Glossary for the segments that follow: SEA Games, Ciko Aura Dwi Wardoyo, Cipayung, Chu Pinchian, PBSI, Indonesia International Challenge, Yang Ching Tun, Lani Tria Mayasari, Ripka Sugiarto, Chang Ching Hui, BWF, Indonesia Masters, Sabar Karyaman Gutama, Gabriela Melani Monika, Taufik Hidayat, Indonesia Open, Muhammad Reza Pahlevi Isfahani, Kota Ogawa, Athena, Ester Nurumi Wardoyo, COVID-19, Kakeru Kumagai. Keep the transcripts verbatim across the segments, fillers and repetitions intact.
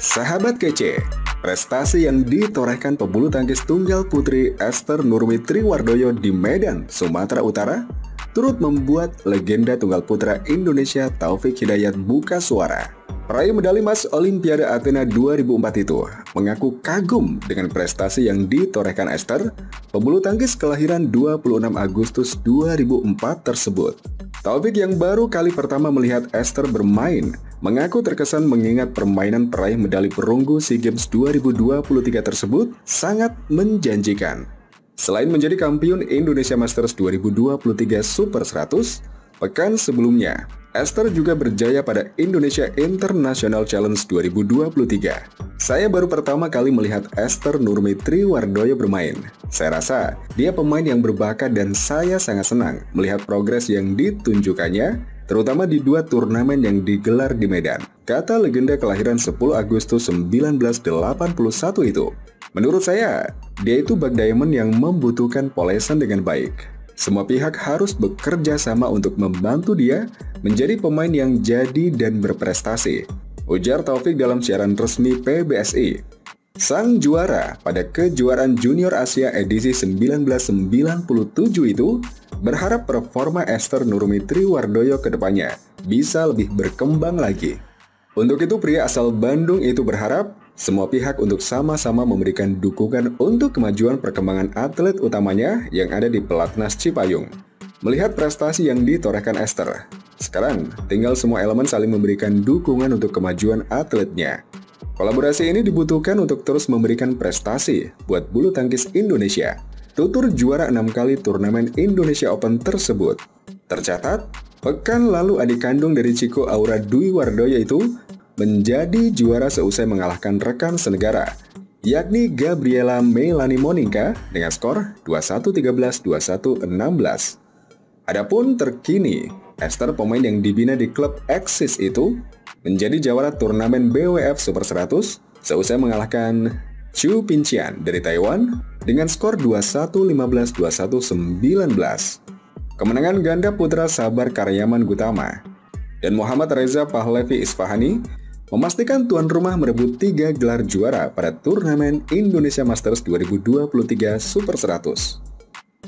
Sahabat kece, prestasi yang ditorehkan pebulu tangkis tunggal putri Ester Nurumi Tria Wardoyo di Medan, Sumatera Utara, turut membuat legenda tunggal putra Indonesia Taufik Hidayat buka suara. Peraih medali emas Olimpiade Athena dua ribu empat itu mengaku kagum dengan prestasi yang ditorehkan Ester, pebulu tangkis kelahiran dua puluh enam Agustus dua ribu empat tersebut. Taufik yang baru kali pertama melihat Ester bermain mengaku terkesan mengingat permainan peraih medali perunggu SEA Games dua ribu dua puluh tiga tersebut sangat menjanjikan. Selain menjadi kampiun Indonesia Masters dua ribu dua puluh tiga Super seratus, pekan sebelumnya, Ester juga berjaya pada Indonesia International Challenge dua ribu dua puluh tiga. Saya baru pertama kali melihat Ester Nurumi Tria Wardoyo bermain. Saya rasa dia pemain yang berbakat dan saya sangat senang melihat progres yang ditunjukkannya, terutama di dua turnamen yang digelar di Medan, kata legenda kelahiran sepuluh Agustus seribu sembilan ratus delapan puluh satu itu. Menurut saya, dia itu bug diamond yang membutuhkan polesan dengan baik. Semua pihak harus bekerja sama untuk membantu dia menjadi pemain yang jadi dan berprestasi, ujar Taufik dalam siaran resmi P B S I. Sang juara pada kejuaraan Junior Asia edisi seribu sembilan ratus sembilan puluh tujuh itu berharap performa Ester Nurumi Tria Wardoyo kedepannya bisa lebih berkembang lagi. Untuk itu pria asal Bandung itu berharap semua pihak untuk sama-sama memberikan dukungan untuk kemajuan perkembangan atlet utamanya yang ada di pelatnas Cipayung. Melihat prestasi yang ditorehkan Ester, sekarang tinggal semua elemen saling memberikan dukungan untuk kemajuan atletnya. Kolaborasi ini dibutuhkan untuk terus memberikan prestasi buat bulu tangkis Indonesia, tutur juara enam kali turnamen Indonesia Open tersebut. Tercatat, pekan lalu adik kandung dari Ciko Aura Dwi Wardoyo itu menjadi juara seusai mengalahkan rekan senegara, yakni Gabriela Melani Monika dengan skor dua puluh satu tiga belas, dua puluh satu enam belas. Adapun terkini, Ester pemain yang dibina di klub Axis itu menjadi juara turnamen B W F Super seratus seusai mengalahkan Chu Pinchian dari Taiwan dengan skor dua puluh satu lima belas, dua puluh satu sembilan belas. Kemenangan ganda putra Sabar Karyaman Gutama dan Muhammad Reza Pahlevi Isfahani memastikan tuan rumah merebut tiga gelar juara pada turnamen Indonesia Masters dua ribu dua puluh tiga Super seratus.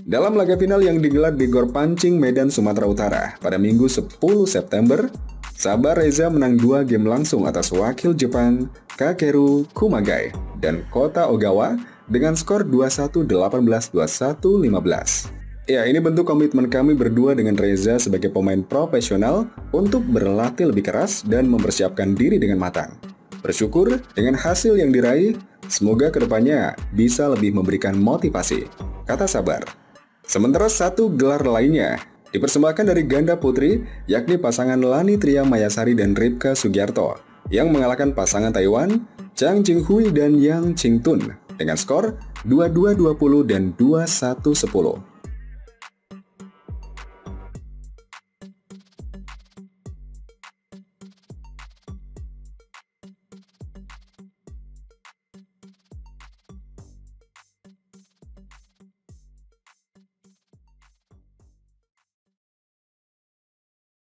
Dalam laga final yang digelar di Gor Pancing, Medan, Sumatera Utara pada Minggu sepuluh September, Sabar Reza menang dua game langsung atas wakil Jepang Kakeru Kumagai dan Kota Ogawa dengan skor dua puluh satu delapan belas, dua puluh satu lima belas. Ya, ini bentuk komitmen kami berdua dengan Reza sebagai pemain profesional untuk berlatih lebih keras dan mempersiapkan diri dengan matang. Bersyukur dengan hasil yang diraih, semoga kedepannya bisa lebih memberikan motivasi, kata Sabar. Sementara satu gelar lainnya dipersembahkan dari ganda putri, yakni pasangan Lani Tria Mayasari dan Ripka Sugiarto, yang mengalahkan pasangan Taiwan Chang Ching Hui dan Yang Ching Tun dengan skor dua puluh dua dua puluh dan dua puluh satu sepuluh.